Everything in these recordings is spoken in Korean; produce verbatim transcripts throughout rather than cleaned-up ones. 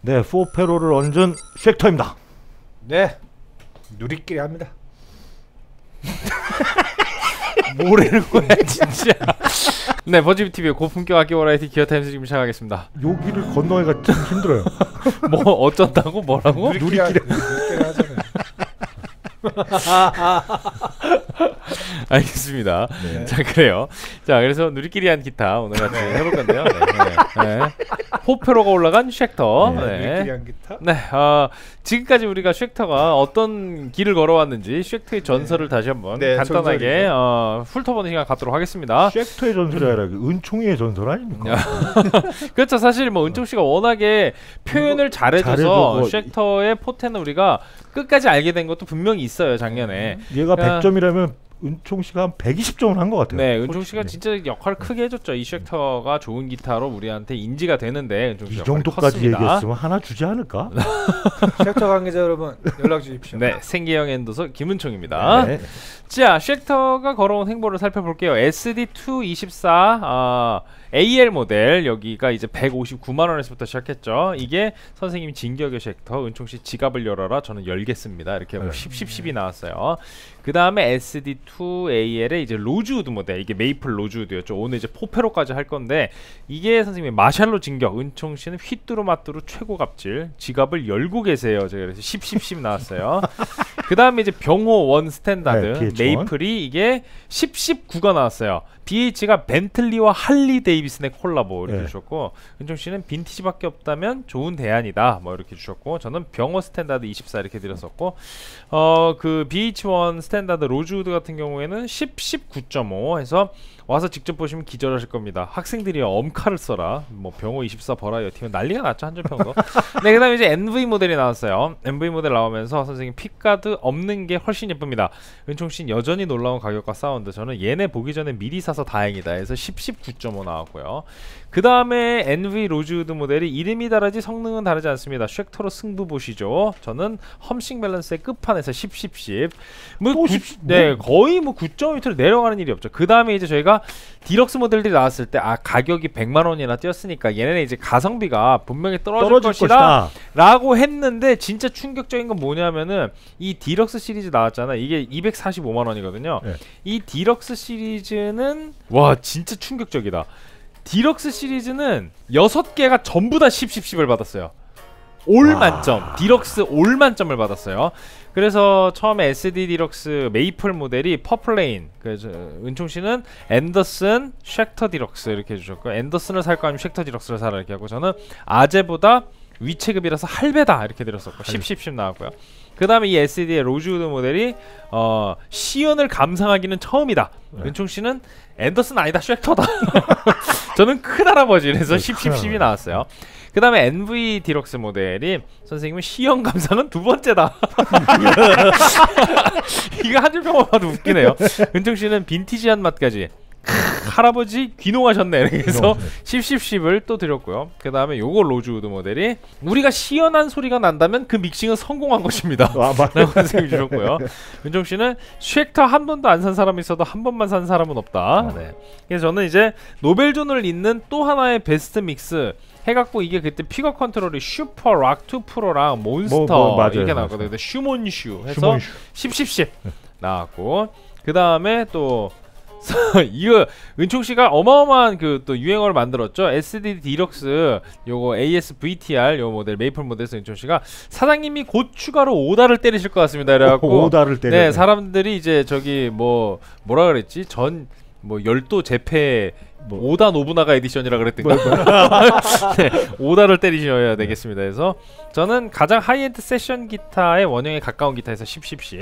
네, 포페로를 얹은 쉑터입니다. 네, 누리끼리 합니다. 뭐라는 거야 진짜. 네, 버즈비 티비의 고품격 악기 버라이티 기어타임스 지금 시작하겠습니다. 여기를 건너기가 좀 힘들어요. 뭐 어쩐다고? 뭐라고? 누리끼리 하잖아요. 알겠습니다. 네. 자, 그래요. 자, 그래서 누리끼리 한 기타 오늘 같이 해볼 건데요. 네. 네. 네. 포페로가 올라간 쉑터. 네. 네. 누리끼리 한 기타. 네. 어, 지금까지 우리가 쉑터가 어떤 길을 걸어왔는지 쉑터의 전설을 네. 다시 한번 네, 간단하게 어, 훑어보는 시간 갖도록 하겠습니다. 쉑터의 전설이 아니라 은총이의 전설 아닙니까? 그렇죠. 사실 뭐 은총 씨가 워낙에 표현을 잘해줘서 쉑터의 포텐을 우리가 끝까지 알게 된 것도 분명히 있어요. 작년에 얘가 그러니까 백 점이라면 은총 씨가 한 백이십 점을 한 것 같아요. 네, 은총 씨가 진짜 역할 크게 해줬죠. 이 쉑터가 좋은 기타로 우리한테 인지가 되는데 은총 씨 이 정도까지 컸습니다. 얘기했으면 하나 주지 않을까? 쉑터 관계자 여러분 연락 주십시오. 네, 생계형 엔도서 김은총입니다. 네. 자, 쉑터가 걸어온 행보를 살펴볼게요. 에스디 이백이십사 어, 에이엘 모델 여기가 이제 백오십구만 원에서부터 시작했죠. 이게 선생님 진격의 쉑터, 은총 씨 지갑을 열어라 저는 열겠습니다. 이렇게 네. 십, 십, 십이 나왔어요. 그 다음에 에스디 투 에이엘의 이제 로즈우드 모델, 이게 메이플 로즈우드였죠. 오늘 이제 포페로까지 할 건데 이게 선생님의 마샬로 진격, 은총 씨는 휘뚜루마뚜루 최고 갑질, 지갑을 열고 계세요. 제가 그래서 십, 십, 십 나왔어요. 그 다음에 이제 병호 원 스탠다드 네, 메이플이 이게 십, 십구가 나왔어요. 비에이치가 벤틀리와 할리 데이비슨의 콜라보 이렇게 네. 주셨고, 은총 씨는 빈티지밖에 없다면 좋은 대안이다 뭐 이렇게 주셨고, 저는 병호 스탠다드 이십사 이렇게 드렸었고, 어 그 비에이치 원 스탠다드 로즈우드 같은 경우에는 십, 십구 점 오 해서 와서 직접 보시면 기절하실 겁니다. 학생들이 엄칼을 써라, 뭐 병호 이십사 버라이어 팀은 난리가 났죠. 한줄평도. 네, 그 다음에 이제 엔브이 모델이 나왔어요. 엔브이 모델 나오면서 선생님 핏가드 없는 게 훨씬 예쁩니다. 은총 씨는 여전히 놀라운 가격과 사운드, 저는 얘네 보기 전에 미리 사서 다행이다 해서 십, 십구 점 오 나왔고요. 그 다음에 엔브이 로즈우드 모델이 이름이 다르지 성능은 다르지 않습니다. 쉑터로 승부 보시죠. 저는 험싱 밸런스의 끝판에서 십, 십, 십 뭐 구, 십, 네, 뭐. 거의 뭐 구 점 이 미터를 내려가는 일이 없죠. 그 다음에 이제 저희가 디럭스 모델들이 나왔을 때 아 가격이 백만 원이나 뛰었으니까 얘네는 이제 가성비가 분명히 떨어질, 떨어질 것이다, 것이다 라고 했는데, 진짜 충격적인 건 뭐냐면은 이 디럭스 시리즈 나왔잖아. 이게 이백사십오만 원이거든요 네. 이 디럭스 시리즈는 와 진짜 충격적이다. 디럭스 시리즈는 여섯 개가 전부 다 십, 십, 십을 받았어요. 올 와. 만점, 디럭스 올 만점을 받았어요. 그래서 처음에 에스디 디럭스 메이플 모델이 퍼플레인, 그래서 은총씨는 앤더슨, 쉑터 디럭스 이렇게 해주셨고, 앤더슨을 살까 아니면 쉑터 디럭스를 사라 이렇게 하고, 저는 아재보다 위체급이라서 할배다 이렇게 드렸었고 십, 십, 십 나왔고요. 그 다음에 이 에스디의 로즈우드 모델이 어, 시연을 감상하기는 처음이다. 네. 은총씨는 앤더슨 아니다 쉑터다. 저는 큰할아버지 그래서 네, 십, 십, 십이 나왔어요. 그 다음에 엔브이 디럭스 모델이 선생님은 시연 감상은 두 번째다. 이거 한 줄 평만 봐도 웃기네요. 은총씨는 빈티지한 맛까지 할아버지 귀농하셨네. 그래서 십, 십, 십을 또 드렸고요. 그 다음에 요거 로즈우드 모델이 우리가 시연한 소리가 난다면 그 믹싱은 성공한 것입니다 라고 선생님 주셨고요. 은총씨는 쉑터 한 번도 안 산 사람이 있어도 한 번만 산 사람은 없다. 아, 네. 그래서 저는 이제 노벨존을 잇는 또 하나의 베스트 믹스 해갖고, 이게 그때 픽업 컨트롤이 슈퍼 락투 프로랑 몬스터 뭐, 뭐, 맞아요, 이렇게 나왔거든요. 슈몬슈 해서 십, 십, 십 나왔고, 그 다음에 또 이거 은총씨가 어마어마한 그 또 유행어를 만들었죠. 에스디 디럭스 요거 에이에스 브이티알 요 모델 메이플 모델에서 은총씨가 사장님이 곧 추가로 오다를 때리실 것 같습니다 이래갖고 오다를 때려. 네, 사람들이 이제 저기 뭐 뭐라 그랬지, 전 뭐 열도 재패 뭐. 오다 노부나가 에디션이라 그랬던가. 네, 오다를 때리셔야 되겠습니다. 그래서 저는 가장 하이엔드 세션 기타의 원형에 가까운 기타에서 십, 십, 십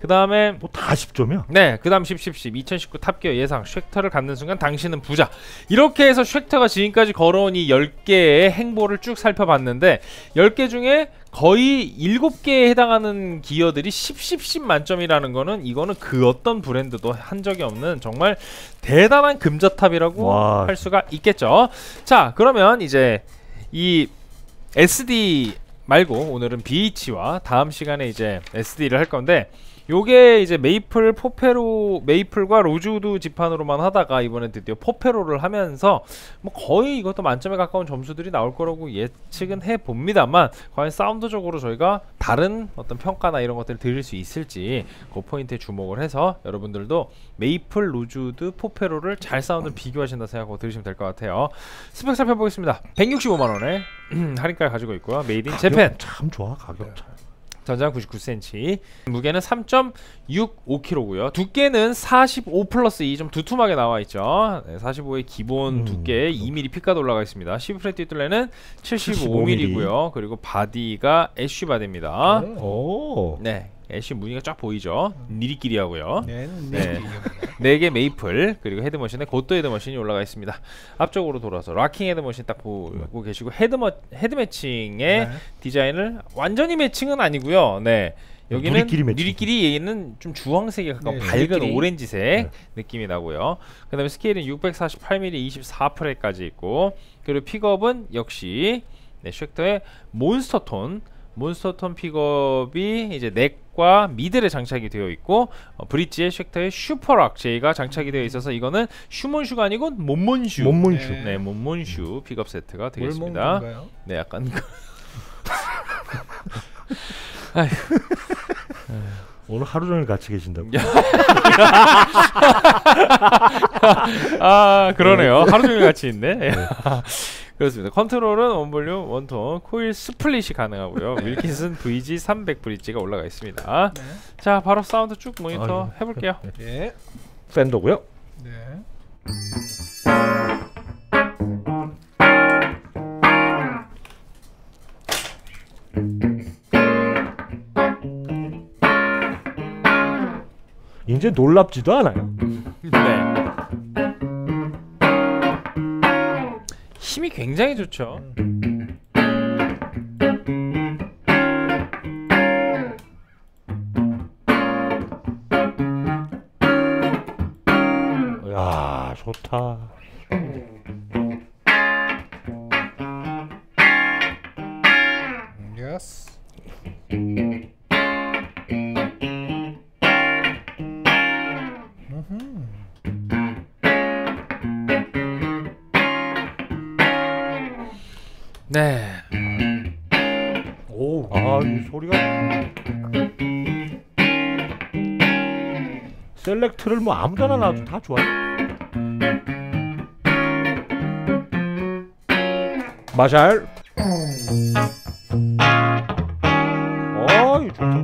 그 다음에 뭐 다 십 점이야? 네, 그 다음 십, 십, 십 이천십구 탑기어 예상 쉑터를 갖는 순간 당신은 부자. 이렇게 해서 쉑터가 지금까지 걸어온 이 열 개의 행보를 쭉 살펴봤는데, 열 개 중에 거의 일곱 개에 해당하는 기어들이 십, 십, 십 만점이라는 거는, 이거는 그 어떤 브랜드도 한 적이 없는 정말 대단한 금자탑이라고 와. 할 수가 있겠죠. 자, 그러면 이제 이 에스디 말고 오늘은 비에이치와 다음 시간에 이제 에스디를 할 건데, 요게 이제 메이플 포페로, 메이플과 로즈우드 지판으로만 하다가 이번에 드디어 포페로를 하면서 뭐 거의 이것도 만점에 가까운 점수들이 나올 거라고 예측은 해봅니다만, 과연 사운드적으로 저희가 다른 어떤 평가나 이런 것들을 드릴 수 있을지 그 포인트에 주목을 해서 여러분들도 메이플, 로즈우드, 포페로를 잘 사운드를 비교하신다 생각하고 들으시면 될 것 같아요. 스펙 살펴보겠습니다. 백육십오만 원에 할인가를 가지고 있고요. 메이드 인 재팬 참 좋아. 가격 참. 전장 구십구 센티미터, 무게는 삼 점 육오 킬로그램고요 두께는 사십오 플러스 이, 좀 두툼하게 나와있죠. 네, 사십오의 기본 음, 두께에 이 밀리미터 핏가드 올라가 있습니다. 십이 프렛 뒷둘레는 칠십오 밀리미터고요 그리고 바디가 애쉬 바디입니다. 네. 오. 네, 애쉬 무늬가 쫙 보이죠. 니리끼리하고요. 네, 네. 네 개 메이플, 그리고 헤드머신에 고토 헤드머신이 올라가 있습니다. 앞쪽으로 돌아서 락킹 헤드머신 딱 보고 계시고, 헤드머, 헤드매칭의 네. 디자인을 완전히 매칭은 아니고요. 네. 여기는 누리끼리, 얘는 좀 주황색에 가까운 네, 밝은 누리끼리. 오렌지색 네. 느낌이 나고요. 그 다음에 스케일은 육백사십팔 밀리미터 이십사 프렛까지 있고, 그리고 픽업은 역시 네, 쉑터의 몬스터톤 몬스터톤 픽업이 이제 넥과 미들에 장착이 되어 있고, 어, 브릿지에 쉑터의 슈퍼락 제이가 장착이 되어 있어서 이거는 슈몬슈가 아니고 몬몬슈 몬몬슈 네, 네 몬몬슈 픽업 세트가 되겠습니다. 네, 약간 아휴 오늘 하루종일 같이 계신다고. 아 그러네요. 하루종일 같이 있네. 그렇습니다. 컨트롤은 원볼륨, 원톤, 코일 스플릿이 가능하고요. 윌킨슨 브이지 삼백 브릿지가 올라가 있습니다. 네. 자, 바로 사운드 쭉 모니터 아유. 해볼게요. 예. 팬더고요. 네. 이제 놀랍지도 않아요. 네. 힘이 굉장히 좋죠. 야, 좋다. Yes. 네. 오, 아, 이 소리가. 셀렉트를 뭐 아무데나 놔도 다 좋아요. 마샬. 어이, 좋죠.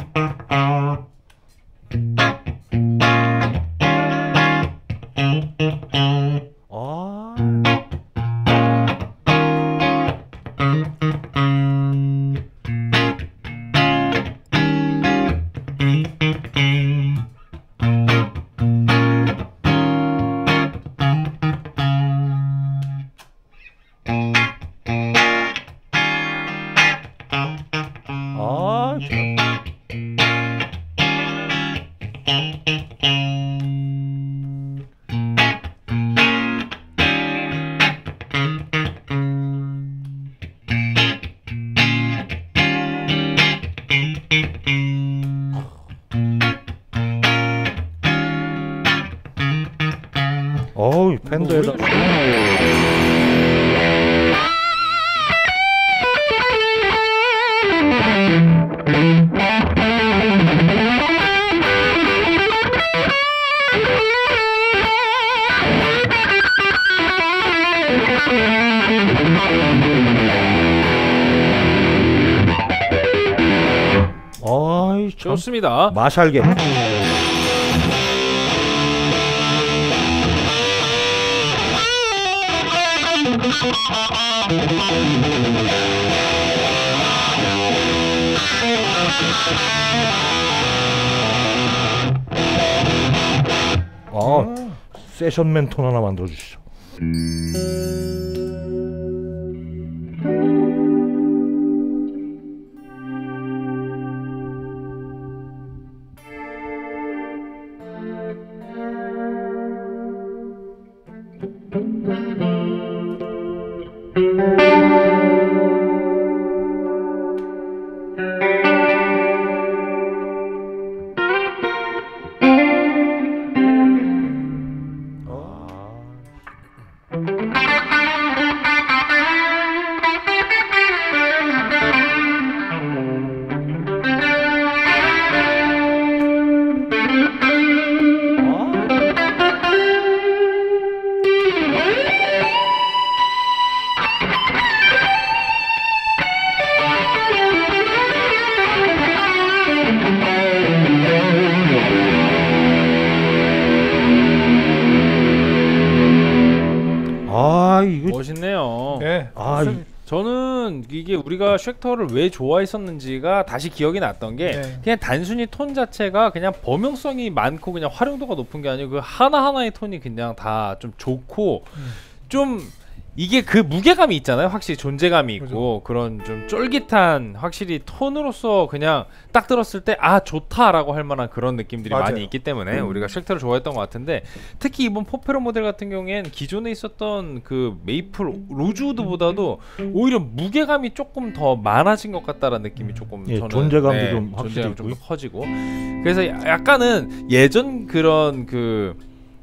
어우, 팬더에다 아이 참. 좋습니다. 마샬게. 아, 세션맨 톤 하나 만들어 주시죠. 이거 멋있네요. 예. 아, 저는 이게 우리가 쉑터를 왜 좋아했었는지가 다시 기억이 났던 게 네. 그냥 단순히 톤 자체가 그냥 범용성이 많고 그냥 활용도가 높은 게 아니고 그 하나하나의 톤이 그냥 다 좀 좋고 음. 좀 이게 그 무게감이 있잖아요. 확실히 존재감이 있고 그죠. 그런 좀 쫄깃한 확실히 톤으로서 그냥 딱 들었을 때 아 좋다라고 할 만한 그런 느낌들이 맞아요. 많이 있기 때문에 음. 우리가 쉑터를 좋아했던 것 같은데 특히 이번 포페로 모델 같은 경우엔 기존에 있었던 그 메이플 로즈우드보다도 오히려 무게감이 조금 더 많아진 것 같다라는 느낌이 조금 예, 저는 존재감도 네, 좀 확실히 좀 커지고 그래서 약간은 예전 그런 그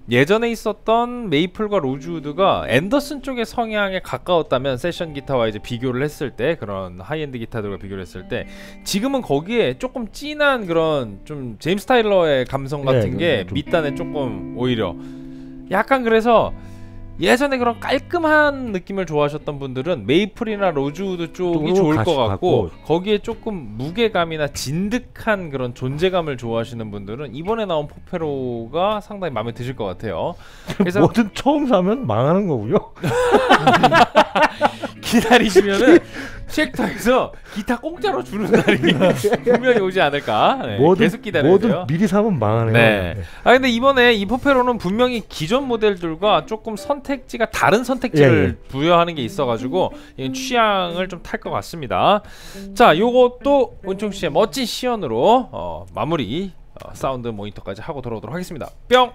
예전에 있었던 메이플과 로즈우드가 앤더슨 쪽의 성향에 가까웠다면 세션 기타와 이제 비교를 했을 때 그런 하이엔드 기타들과 비교를 했을 때 지금은 거기에 조금 진한 그런 좀 제임스 타일러의 감성 같은 네, 게 좀... 밑단에 조금 오히려 약간 그래서 예전에 그런 깔끔한 느낌을 좋아하셨던 분들은 메이플이나 로즈우드 쪽이 좋을 것 같고, 같고 거기에 조금 무게감이나 진득한 그런 존재감을 좋아하시는 분들은 이번에 나온 포페로가 상당히 마음에 드실 것 같아요. 그래서 뭐든 처음 사면 망하는 거고요. 기다리시면은 쉑터에서 기타 공짜로 주는 날이 분명히 오지 않을까. 네, 뭐든, 계속 기다려야 뭐든 돼요. 미리 사면 망하네요. 네. 네. 아 근데 이번에 이 포페로는 분명히 기존 모델들과 조금 선택지가 다른 선택지를 예, 예. 부여하는 게 있어가지고 취향을 좀 탈 것 같습니다. 자, 요것도 은총 씨의 멋진 시연으로 어, 마무리 어, 사운드 모니터까지 하고 돌아오도록 하겠습니다. 뿅.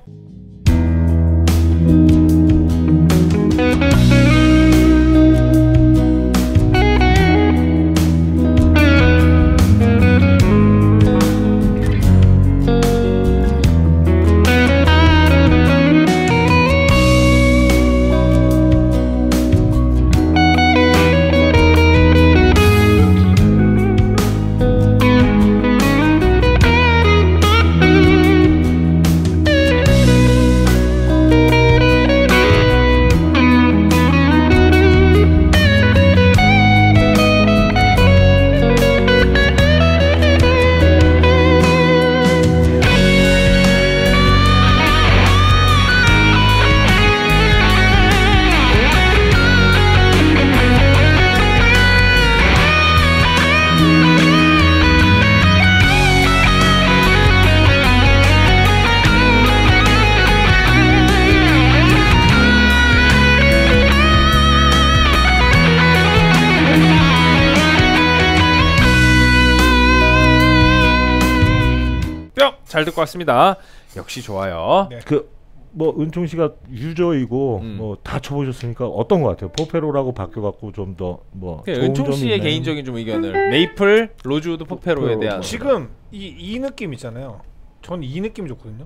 잘 듣고 왔습니다. 역시 좋아요. 네. 그 뭐 은총 씨가 유저이고 음. 뭐 다 쳐보셨으니까 어떤 것 같아요? 포페로라고 바뀌어갖고 좀 더 뭐 은총 씨의 개인적인 좀 의견을 메이플 로즈우드 포페로에 포페로. 대한 지금 이 이 느낌 있잖아요. 전 이 느낌이 좋거든요.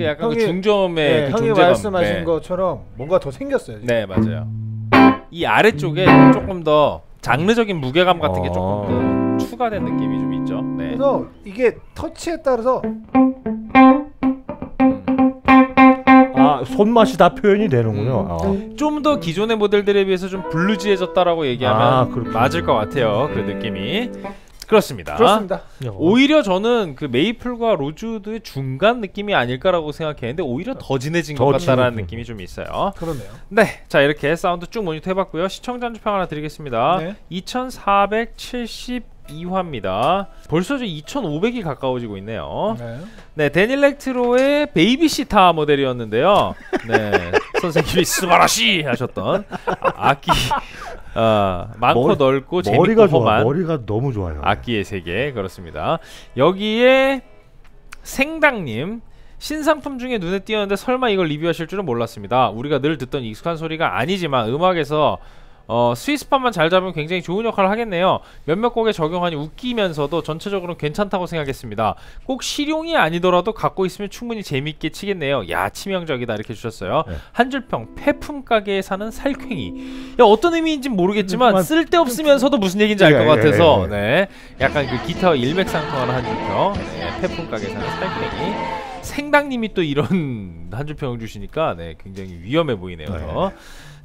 약간 형이, 그 중점의 네, 그 형이 존재감. 말씀하신 네. 것처럼 뭔가 더 생겼어요. 지금. 네 맞아요. 이 아래쪽에 조금 더 장르적인 무게감 같은 게 조금 더 추가된 느낌이 좀 있죠. 네. 그래서 이게 터치에 따라서 아 손맛이 다 표현이 되는군요. 음. 아. 좀 더 기존의 모델들에 비해서 좀 블루지해졌다라고 얘기하면 아, 맞을 것 같아요. 그 느낌이. 그렇습니다. 그렇습니다. 오히려 저는 그 메이플과 로즈우드의 중간 느낌이 아닐까라고 생각했는데 오히려 더 진해진 것 같다라는 느낌이 좀 있어요. 그러네요. 네, 자 이렇게 사운드 쭉 모니터 해봤고요. 시청자 한줄평 하나 드리겠습니다. 네. 이천사백칠십이 화입니다. 벌써 이제 이천오백이 가까워지고 있네요. 네, 네 데닐렉트로의 베이비시타 모델이었는데요. 네, 선생님이 스바라시 하셨던 악기 어, 많고 머리, 넓고 재밌고 험한 머리가 너무 좋아요. 악기의 세계 그렇습니다. 여기에 생당님 신상품 중에 눈에 띄었는데 설마 이걸 리뷰하실 줄은 몰랐습니다. 우리가 늘 듣던 익숙한 소리가 아니지만 음악에서 어, 스위스판만 잘 잡으면 굉장히 좋은 역할을 하겠네요. 몇몇 곡에 적용하니 웃기면서도 전체적으로는 괜찮다고 생각했습니다. 꼭 실용이 아니더라도 갖고 있으면 충분히 재밌게 치겠네요. 야 치명적이다 이렇게 주셨어요. 네. 한줄평 폐품가게에 사는 살쾡이. 야 어떤 의미인진 모르겠지만 쓸데없으면서도 무슨 얘기인지 알 것 같아서 네 약간 그 기타와 일맥상통하는 한줄평 네, 폐품가게에 사는 살쾡이. 생당님이 또 이런 한줄평을 주시니까 네 굉장히 위험해 보이네요. 네,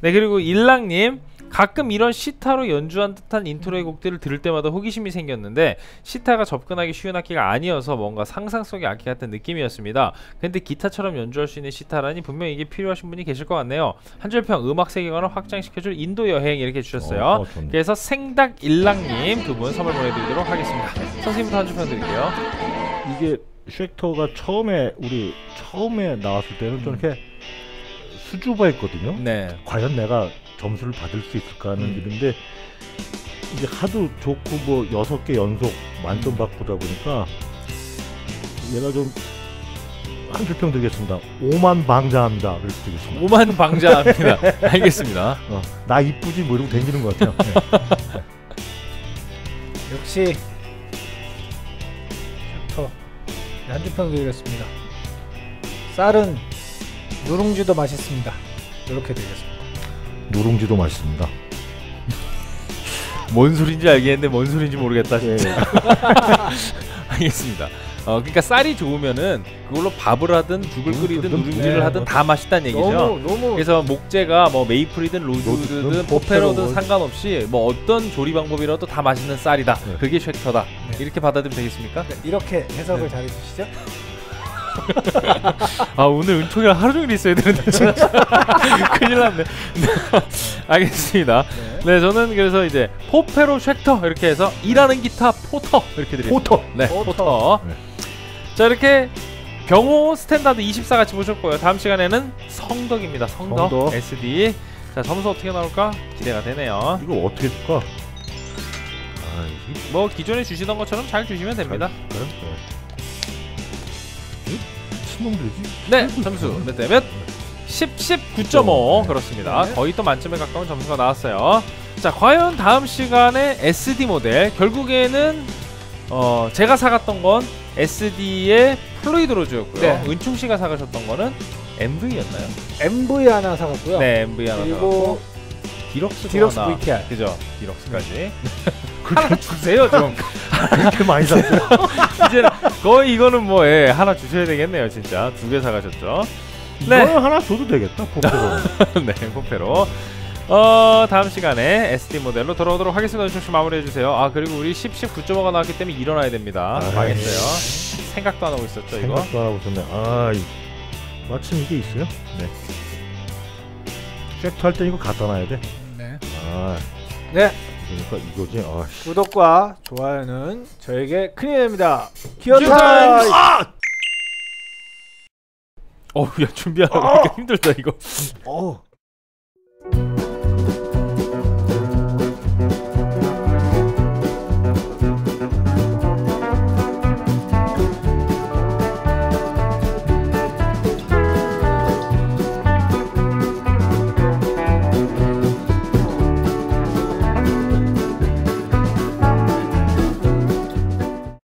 네 그리고 일랑님 가끔 이런 시타로 연주한 듯한 인트로의 곡들을 들을 때마다 호기심이 생겼는데 시타가 접근하기 쉬운 악기가 아니어서 뭔가 상상 속의 악기 같은 느낌이었습니다. 근데 기타처럼 연주할 수 있는 시타라니 분명히 이게 필요하신 분이 계실 것 같네요. 한줄평 음악 세계관을 확장시켜줄 인도 여행 이렇게 주셨어요. 어, 어, 그래서 생닭일랑님 두 분 선물 보내드리도록 하겠습니다. 선생님부터 한줄평 드릴게요. 이게 쉐이터가 처음에 우리 처음에 나왔을 때는 좀 이렇게 수줍어했거든요. 네. 과연 내가 점수를 받을 수 있을까 하는 일인데 음. 이제 하도 좋고 뭐 여섯 개 연속 만점 받고 그러다 보니까 얘가 좀 한 줄평 드리겠습니다. 오만 방자합니다. 드리겠습니다. 오만 방자합니다. 알겠습니다. 어, 나 이쁘지 뭐 이러고 댕기는 것 같아요. 네. 역시 더 한 줄평 드리겠습니다. 쌀은 누룽지도 맛있습니다. 이렇게 드리겠습니다. 누룽지도 맛있습니다. 뭔 소린지 알겠는데 뭔 소린지 모르겠다. 예. 알겠습니다. 어, 그러니까 쌀이 좋으면은 그걸로 밥을 하든 죽을 끓이든 누룽지를 네. 하든 다 맛있다는 얘기죠. 너무, 너무 그래서 목재가 뭐 메이플이든 로즈든 포페로든 상관없이 뭐 어떤 조리 방법이라도 다 맛있는 쌀이다. 네. 그게 쉐이터다. 네. 이렇게 받아들이면 되겠습니까? 네. 이렇게 해석을 네. 잘해주시죠. 아 오늘 은총이랑 하루종일 있어야 되는데 진짜 큰일났네. 알겠습니다. 네 저는 그래서 이제 포페로 쉐터 이렇게 해서 일하는 기타 포터 이렇게 드리겠습니다. 포터 네 포터, 포터. 네. 자 이렇게 경호 스탠다드 이십사 같이 보셨고요. 다음 시간에는 성덕입니다. 성덕, 성덕 에스디. 자 점수 어떻게 나올까 기대가 되네요. 이거 어떻게 줄까? 아, 이게... 뭐 기존에 주시던 것처럼 잘 주시면 됩니다. 잘, 네. 네. 네, 점수 몇 대 몇? 십, 십, 구 점 오. 그렇습니다. 거의 또 만점에 가까운 점수가 나왔어요. 자, 과연 다음 시간에 에스디 모델 결국에는 어, 제가 사갔던 건 에스디의 플루이드 로즈였고요. 네. 은총 씨가 사가셨던 거는 엠브이였나요? 엠브이 하나 사갔고요. 네, 엠브이 하나 사갔고 디럭스 디럭스 브이티알 그죠? 디럭스까지 하나 주세요 좀. 이렇게 많이 샀어요. 이제 거의 이거는 뭐 예, 하나 주셔야 되겠네요 진짜. 두 개 사가셨죠. 네 이걸 하나 줘도 되겠다 포페로. 네 포페로. 어 다음 시간에 에스디 모델로 돌아오도록 하겠습니다. 조금씩 마무리해 주세요. 아 그리고 우리 십, 십, 구 점 오가 나왔기 때문에 일어나야 됩니다. 아, 망했어요. 에이. 생각도 안 하고 있었죠 생각도 이거. 생각도 안 하고 있었네. 아 이, 마침 이게 있어요. 네. 쉐이터 할 때 이거 갖다 놔야 돼. 네. 아. 네. 그러니까 이거지. 아. 구독과 좋아요는 저에게 큰 힘이 됩니다. 기어타임. 아! 어우 야 준비하라고 아! 힘들다 이거. 어.